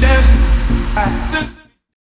Dancing, dancing.